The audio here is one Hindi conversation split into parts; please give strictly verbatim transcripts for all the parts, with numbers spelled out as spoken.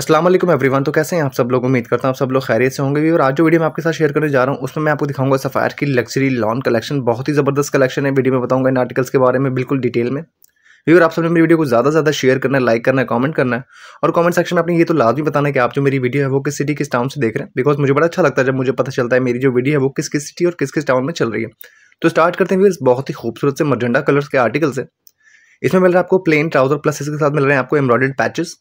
अस्सलाम वालेकुम एवरीवन। तो कैसे हैं आप सब लोग, उम्मीद करता हूं आप सब लोग खैरियत से होंगे। और आज जो वीडियो मैं आपके साथ शेयर करने जा रहा हूं उसमें मैं आपको दिखाऊंगा सफायर की लग्जरी लॉन कलेक्शन। बहुत ही ज़बरदस्त कलेक्शन है। वीडियो में बताऊंगा इन आर्टिकल्स के बारे में बिल्कुल डिटेल में। व्यूअर आप सबने मेरी वीडियो को ज़्यादा से ज़्यादा शेयर करना, लाइक करना, कमेंट करना है। और कमेंट सेक्शन में आपने ये तो लाजमी बताना है कि आप जो मेरी वीडियो है वो किस सिटी किस टाउन से देख रहे हैं, बिकॉज मुझे बड़ा अच्छा लगता है जब मुझे पता चलता है मेरी जो वीडियो है वो किस किस सिटी और किस किस टाउन में चल रही है। तो स्टार्ट करते हैं व्यूअर्स बहुत ही खूबसूरत से मर्जेंडा कलर्स के आर्टिकल्स है। इसमें मिल रहा है आपको प्लेन ट्राउजर प्लस इसके साथ मिल रहे हैं आपको एम्ब्रॉयडर्ड पैचेस।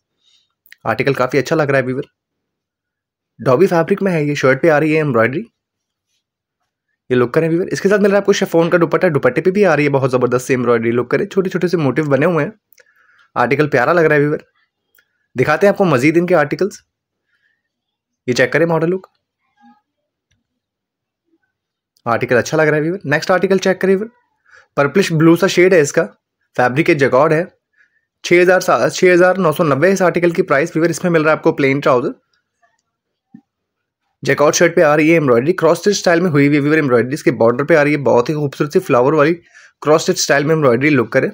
आर्टिकल काफ़ी अच्छा लग रहा है व्यूअर। डॉबी फैब्रिक में है ये, शर्ट पे आ रही है एम्ब्रॉयडरी, ये लुक करें व्यूअर। इसके साथ मिल रहा है आपको शिफॉन का दुपट्टा, दुपट्टे पे भी आ रही है बहुत ज़बरदस्त से एम्ब्रॉयडरी, लुक करें छोटे छोटे से मोटिव बने हुए हैं। आर्टिकल प्यारा लग रहा है व्यूअर। दिखाते हैं आपको मजीद इनके आर्टिकल्स। ये चेक करें मॉडल लुक, आर्टिकल अच्छा लग रहा है व्यूअर। नेक्स्ट आर्टिकल चेक करें व्यूअर, पर्पलिश ब्लू सा शेड है इसका, फैब्रिक जगॉड है। छः हज़ार सात छः हज़ार नौ सौ नब्बे इस आर्टिकल की प्राइस व्यूअर। इसमें मिल रहा है आपको प्लेन ट्राउजर, जैकआउट शर्ट पे आ रही है एम्ब्रॉयडरी, क्रॉस स्टिच स्टाइल में हुई हुई व्यूअर एम्ब्रॉयडरी। इसके बॉर्डर पे आ रही है बहुत ही खूबसूरत सी फ्लावर वाली क्रॉस स्टिच स्टाइल में एम्ब्रॉयडरी, लुक करे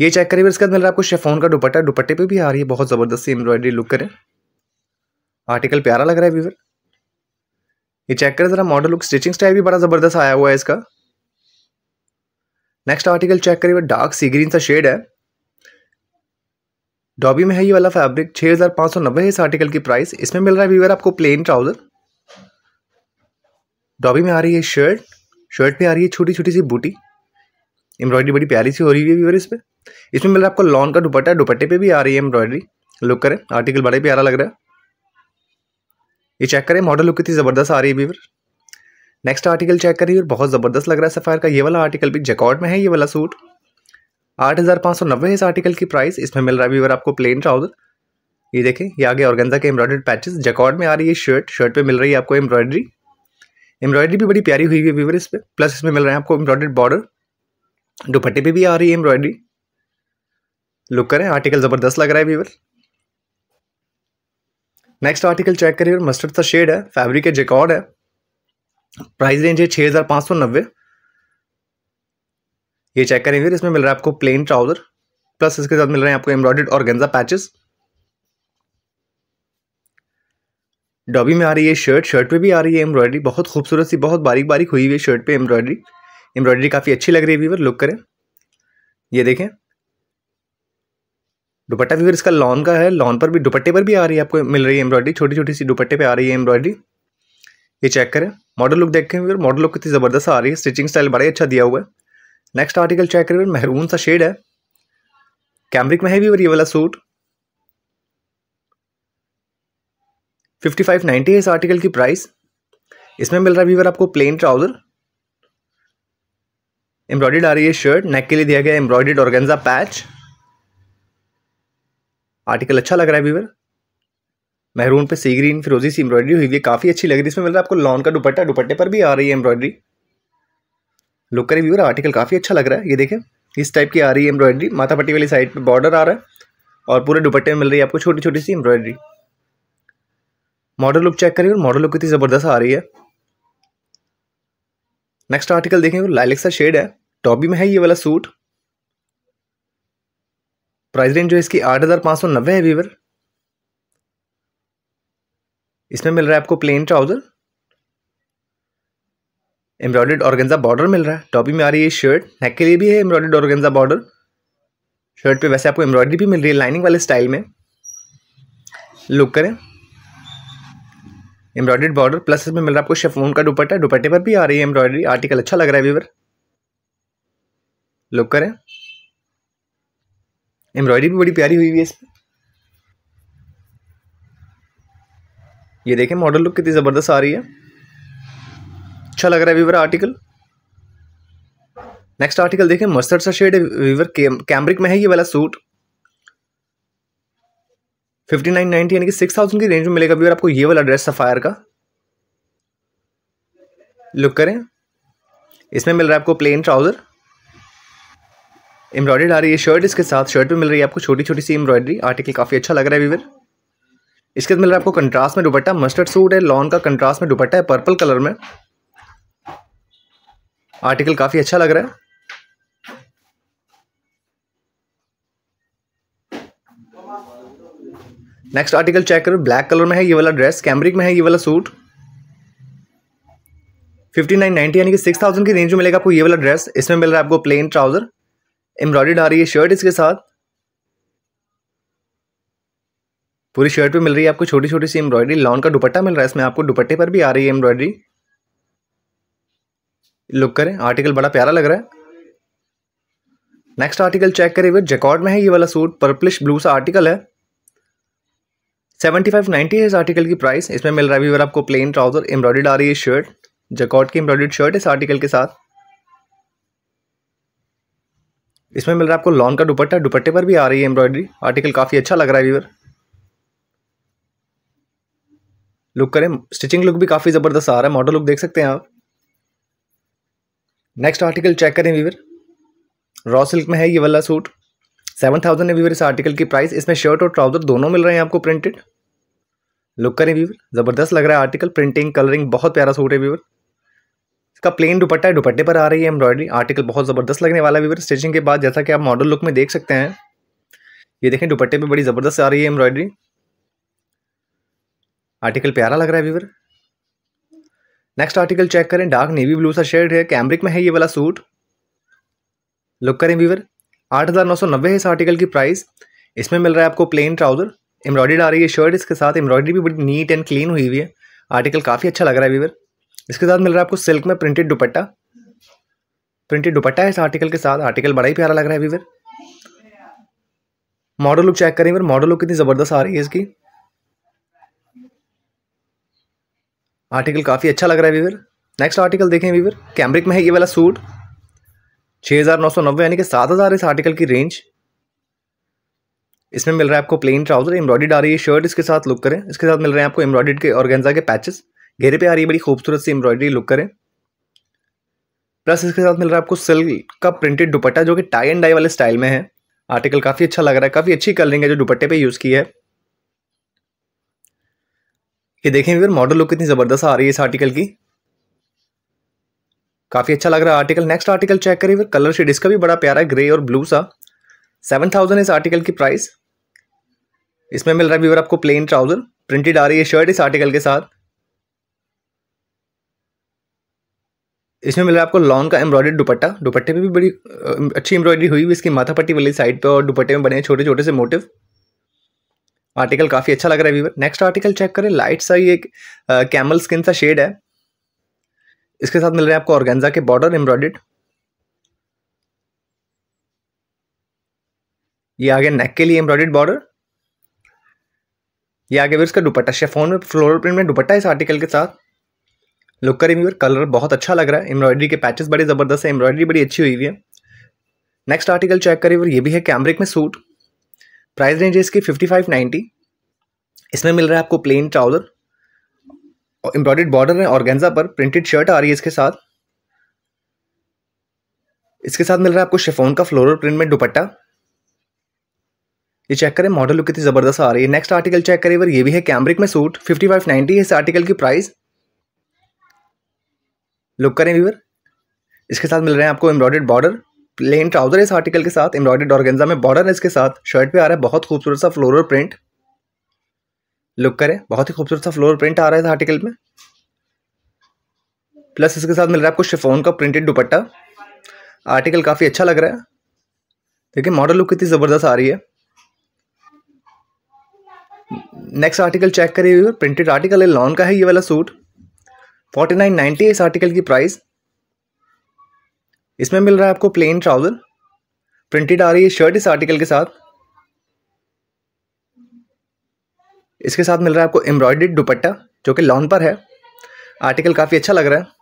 ये चेक करें। इसके बाद मिल रहा है आपको शिफॉन का दुपट्टा, दुपट्टे पे भी आ रही है बहुत ज़बरदस्त सी एम्ब्रॉयडरी, लुक करे आर्टिकल प्यारा लग रहा है व्यूअर। ये चेक करें ज़रा मॉडल लुक, स्टिचिंग स्टाइल भी बड़ा ज़बरदस्त आया हुआ है इसका। नेक्स्ट आर्टिकल चेक करिए, डार्क सी ग्रीन सा शेड है, डॉबी में है ये वाला फैब्रिक। छः हज़ार पाँच सौ नब्बे है इस आर्टिकल की प्राइस। इसमें मिल रहा है व्यूअर आपको प्लेन ट्राउजर, डॉबी में आ रही है शर्ट, शर्ट पे आ रही है छोटी छोटी सी बूटी, एम्ब्रॉयडरी बड़ी प्यारी सी हो रही है व्यूअर। इस पर इसमें मिल रहा है आपको लॉन का दुपट्टा, दुपट्टे पे भी आ रही है एम्ब्रॉयडरी, लुक करें आर्टिकल बड़ा प्यारा लग रहा है। ये चेक करें मॉडल लुक कितनी ज़बरदस्त आ रही है व्यूअर। नेक्स्ट आर्टिकल चेक करिए, बहुत ज़बरदस्त लग रहा है सफायर का ये वाला आर्टिकल भी, जैकॉट में है ये वाला सूट। आठ हज़ार पाँच सौ नब्बे इस आर्टिकल की प्राइस। इसमें मिल रहा है व्यूअर आपको प्लेन ट्राउजर, ये देखें ये आगे ऑर्गेन्जा के एम्ब्रॉयडर्ड पैचेस, जैकॉट में आ रही है शर्ट, शर्ट पे मिल रही है आपको एम्ब्रॉयडरी, एम्ब्रॉयडरी भी बड़ी प्यारी हुई है व्यूअर इस पर। प्लस इसमें मिल रहा है आपको एम्ब्रॉयडर्ड बॉर्डर, दुपट्टे पे भी आ रही है एम्ब्रॉयडरी, लुक करें आर्टिकल ज़बरदस्त लग रहा है व्यूअर। नेक्स्ट आर्टिकल चेक करिए, मस्टर्ड सा शेड है, फैब्रिक है जैकॉट है, प्राइस रेंज है छः हज़ार पाँच सौ नब्बे। ये चेक करें व्यूअर, इसमें मिल रहा है आपको प्लेन ट्राउजर प्लस इसके साथ मिल रहे हैं आपको एम्ब्रॉयडर्ड ऑर्गेन्जा पैचेस, डॉबी में आ रही है शर्ट, शर्ट पे भी आ रही है एम्ब्रॉयडरी, बहुत खूबसूरत सी बहुत बारीक बारीक हुई हुई है शर्ट पे एम्ब्रॉयडरी, एम्ब्रॉयडरी काफ़ी अच्छी लग रही है व्यूअर, लुक करें ये देखें। दुपट्टा व्यूअर इसका लॉन का है, लॉन पर भी दुपट्टे पर भी आ रही है आपको मिल रही है एम्ब्रॉयडरी, छोटी छोटी सी दुपट्टे पर आ रही है एम्ब्रॉयडरी। ये चेक करें मॉडल लुक देखें व्यूअर, मॉडल लुक कितनी ज़बरदस्त आ रही है, स्टिचिंग स्टाइल बड़ा ही अच्छा दिया हुआ है। नेक्स्ट आर्टिकल चेक करें, मेहरून सा शेड है, कैमरिक में है व्यूअर ये वाला सूट, फिफ्टी फाइव नाइन्टी है इस आर्टिकल की प्राइस। इसमें मिल रहा है व्यूअर आपको प्लेन ट्राउजर, एम्ब्रॉयडर्ड आ रही है शर्ट, नेक के लिए दिया गया एम्ब्रॉयडर्ड ऑर्गेन्जा पैच, आर्टिकल अच्छा लग रहा है व्यूअर। मेहरून पे सी ग्रीन फिरोजी सी एम्ब्रॉयडरी हुई है, काफ़ी अच्छी लग रही है। इसमें मिल रहा है आपको लॉन का दुपट्टा, दुपट्टे पर भी आ रही है एम्ब्रॉयडरी, लुक करें व्यूअर आर्टिकल काफ़ी अच्छा लग रहा है। ये देखें इस टाइप की आ रही है एम्ब्रॉयडरी, माथा पट्टी वाली साइड पे बॉर्डर आ रहा है और पूरे दुपट्टे में मिल रही है आपको छोटी छोटी सी एम्ब्रॉयडरी। मॉडल लुक चेक करिए, मॉडल लुक कितनी ज़बरदस्त आ रही है। नेक्स्ट आर्टिकल देखें, लाइलिक सा शेड है, टॉबी में है ये वाला सूट, प्राइस रेंज जो इसकी आठ हज़ार पाँच सौ नब्बे है व्यूअर। इसमें मिल रहा है आपको plain trouser, embroidered organza border मिल रहा है, टॉपी में आ रही है शर्ट, नेक के लिए भी है एम्ब्रॉयडर्ड ऑर्गेन्जा बॉर्डर, शर्ट पे वैसे आपको एम्ब्रॉयडरी भी मिल रही है लाइनिंग वाले स्टाइल में, लुक करें एम्ब्रॉयडर्ड बॉर्डर। प्लस इसमें मिल रहा है आपको शिफॉन का दुपट्टा, दुपट्टे पर भी आ रही है एम्ब्रॉयडरी, आर्टिकल अच्छा लग रहा है व्यूअर, लुक करें एम्ब्रॉयडरी भी बड़ी प्यारी हुई हुई है इसमें। ये देखें मॉडल लुक कितनी ज़बरदस्त आ रही है, अच्छा लग रहा है व्यूअर आर्टिकल। नेक्स्ट आर्टिकल देखें, मस्टर्ड सा शेड है व्यूअर, कैम्ब्रिक में है ये वाला सूट, फिफ्टी नाइन नाइन्टी यानी कि सिक्स थाउजेंड की रेंज में मिलेगा व्यूअर आपको ये वाला ड्रेस सफायर का, लुक करें। इसमें मिल रहा है आपको प्लेन ट्राउजर, एम्ब्रॉयडर्ड आ रही है शर्ट, इसके साथ शर्ट पर मिल रही है आपको छोटी छोटी सी एम्ब्रॉयडरी, आर्टिकल काफ़ी अच्छा लग रहा है व्यूअर। इसके बाद मिल रहा है आपको कंट्रास्ट में दुपट्टा, मस्टर्ड सूट है, लॉन का कंट्रास्ट में दुपट्टा है पर्पल कलर में, आर्टिकल काफ़ी अच्छा लग रहा है। नेक्स्ट आर्टिकल चेक करो, ब्लैक कलर में है ये वाला ड्रेस, कैम्ब्रिक में है ये वाला सूट। फिफ्टी नाइन नाइन्टी यानी कि सिक्स थाउजेंड की रेंज में मिलेगा आपको ये वाला ड्रेस। इसमें मिल रहा है आपको प्लेन ट्राउजर, एम्ब्रॉयडर्ड आ रही है शर्ट इसके साथ, पूरी शर्ट पे मिल रही है आपको छोटी छोटी सी एम्ब्रॉयडरी। लॉन का दुपट्टा मिल रहा है, इसमें आपको दुपट्टे पर भी आ रही है एम्ब्रॉयडरी। लुक करें, आर्टिकल बड़ा प्यारा लग रहा है। नेक्स्ट आर्टिकल चेक करें, जैकॉर्ड में है ये वाला सूट, पर्पलिश ब्लू सा आर्टिकल है। सेवेंटी फाइव नाइन्टी है इस आर्टिकल की प्राइस। इसमें मिल रहा है व्यूअर आपको प्लेन ट्राउजर, एम्ब्रॉयडर्ड आ रही है शर्ट, जैकॉर्ड की एम्ब्रॉयडर्ड शर्ट इस आर्टिकल के साथ। इसमें मिल रहा है आपको लॉन का दुपट्टा, दुपट्टे पर भी आ रही है एम्ब्रॉयडरी। आर्टिकल काफ़ी अच्छा लग रहा है व्यूअर, लुक करें, स्टिचिंग लुक भी काफ़ी ज़बरदस्त आ रहा है, मॉडल लुक देख सकते हैं आप। नेक्स्ट आर्टिकल चेक करें व्यूअर, रॉ सिल्क में है ये वाला सूट। सेवन थाउजेंड है व्यूअर इस आर्टिकल की प्राइस। इसमें शर्ट और ट्राउजर दोनों मिल रहे हैं आपको प्रिंटेड। लुक करें व्यूअर, ज़बरदस्त लग रहा है आर्टिकल, प्रिंटिंग कलरिंग बहुत प्यारा सूट है व्यूअर। इसका प्लेन दुपट्टा है, दुपट्टे पर आ रही है एम्ब्रॉयडरी। आर्टिकल बहुत ज़बरदस्त लगने वाला है व्यूअर स्टिचिंग के बाद, जैसा कि आप मॉडल लुक में देख सकते हैं। ये देखें, दुपट्टे पर बड़ी ज़बरदस्त आ रही है एम्ब्रॉयडरी। आर्टिकल प्यारा लग रहा है व्यूअर। नेक्स्ट आर्टिकल चेक करें, डार्क नेवी ब्लू सा शेड है, कैम्ब्रिक में है ये वाला सूट। लुक करें व्यूअर, आठ हज़ार नौ सौ नब्बे है इस आर्टिकल की प्राइस। इसमें मिल रहा है आपको प्लेन ट्राउजर, एम्ब्रॉयडर्ड आ रही है शर्ट इसके साथ। एम्ब्रॉयडरी भी बड़ी नीट एंड क्लीन हुई हुई है। आर्टिकल काफ़ी अच्छा लग रहा है व्यूअर। इसके साथ मिल रहा है आपको सिल्क में प्रिंटेड दुपट्टा, प्रिंटेड दुपट्टा है इस आर्टिकल के साथ। आर्टिकल बड़ा ही प्यारा लग रहा है व्यूअर। मॉडल लुक चेक करें व्यूअर, मॉडल लुक कितनी ज़बरदस्त आ रही है इसकी। आर्टिकल काफ़ी अच्छा लग रहा है व्यूअर। नेक्स्ट आर्टिकल देखें व्यूअर, कैम्ब्रिक में है ये वाला सूट। छः हज़ार नौ सौ नब्बे यानी कि सात हज़ार इस आर्टिकल की रेंज। इसमें मिल रहा है आपको प्लेन ट्राउजर, एम्ब्रॉयडर्ड आ रही है शर्ट इसके साथ। लुक करें, इसके साथ मिल रहे हैं आपको एम्ब्रॉयडर्ड के ऑर्गेन्जा के पैचेस, घेरे पे आ रही है बड़ी खूबसूरत सी एम्ब्रॉयडरी। लुक करें, प्लस इसके साथ मिल रहा है आपको सिल्क का प्रिंटेड दुपट्टा जो कि टाई एंड डाई वाले स्टाइल में है। आर्टिकल काफ़ी अच्छा लग रहा है, काफ़ी अच्छी कलरिंग है जो दुपट्टे पर यूज़ की है। ये देखें व्यूअर, मॉडल लुक कितनी ज़बरदस्त आ रही है इस आर्टिकल की, काफ़ी अच्छा लग रहा है आर्टिकल। नेक्स्ट आर्टिकल चेक करिए व्यूअर, कलर शेड इसका भी बड़ा प्यारा है, ग्रे और ब्लू सा। सेवन थाउजेंड इस आर्टिकल की प्राइस। इसमें मिल रहा है व्यूअर आपको प्लेन ट्राउजर, प्रिंटेड आ रही है शर्ट इस आर्टिकल के साथ। इसमें मिल रहा है आपको लॉन का एम्ब्रॉयडर्ड दुपट्टा, दुपट्टे पे भी बड़ी अच्छी एम्ब्रॉयडरी हुई हुई इसकी माथापट्टी वाली साइड पे, और दुपट्टे में बने छोटे छोटे से मोटिव। आर्टिकल काफ़ी अच्छा लग रहा है व्यूअर। नेक्स्ट आर्टिकल चेक करें, लाइट सा ये एक कैमल स्किन सा शेड है। इसके साथ मिल रहे हैं आपको ऑर्गेन्जा के बॉर्डर एम्ब्रॉयडर्ड। ये आगे नेक के लिए एम्ब्रॉयडर्ड बॉर्डर। ये आगे व्यूअर इसका दुपट्टा शेफोन में फ्लोरल प्रिंट में दुपट्टा इस आर्टिकल के साथ। लुक करें व्यूअर, कलर बहुत अच्छा लग रहा है, एम्ब्रॉयडरी के पैचेस बड़े ज़बरदस्त है, एम्ब्रॉयडरी बड़ी अच्छी हुई हुई है। नेक्स्ट आर्टिकल चेक करें व्यूअर, ये भी है कैम्ब्रिक में सूट। प्राइस रेंज है इसकी फिफ्टी फाइव नाइन्टी। इसमें मिल रहा है आपको प्लेन ट्राउजर, एम्ब्रॉयडर्ड बॉर्डर है ऑर्गेन्जा पर, प्रिंटेड शर्ट आ रही है इसके साथ। इसके साथ मिल रहा है आपको शिफॉन का फ्लोरल प्रिंट में दुपट्टा। ये चेक करें, मॉडल लुक कितनी ज़बरदस्त आ रही है। नेक्स्ट आर्टिकल चेक करें व्यूअर, ये भी है कैम्ब्रिक में सूट। फिफ्टी फाइव नाइन्टी है इस आर्टिकल की प्राइस। लुक करें व्यूअर, इसके साथ मिल रहे हैं आपको एम्ब्रॉयडर्ड बॉर्डर, प्लेन ट्राउजर इस आर्टिकल के साथ, एम्ब्रॉयडर्ड ऑर्गेन्जा में बॉर्डर है इसके साथ। शर्ट पे आ रहा है बहुत खूबसूरत सा फ्लोरल प्रिंट। लुक करें, बहुत ही खूबसूरत सा फ्लोरल प्रिंट आ रहा है इस आर्टिकल में। प्लस इसके साथ मिल रहा है आपको शिफॉन का प्रिंटेड दुपट्टा। आर्टिकल काफ़ी अच्छा लग रहा है, देखिए मॉडल लुक कितनी ज़बरदस्त आ रही है। नेक्स्ट आर्टिकल चेक करिए व्यूअर, प्रिंटेड आर्टिकल है, लॉन का है ये वाला सूट। फोर्टी नाइन नाइन्टी है इस आर्टिकल की प्राइस। इसमें मिल रहा है आपको प्लेन ट्राउजर, प्रिंटेड आ रही है शर्ट इस आर्टिकल के साथ। इसके साथ मिल रहा है आपको एम्ब्रॉयडर्ड दुपट्टा जो कि लॉन पर है। आर्टिकल काफ़ी अच्छा लग रहा है।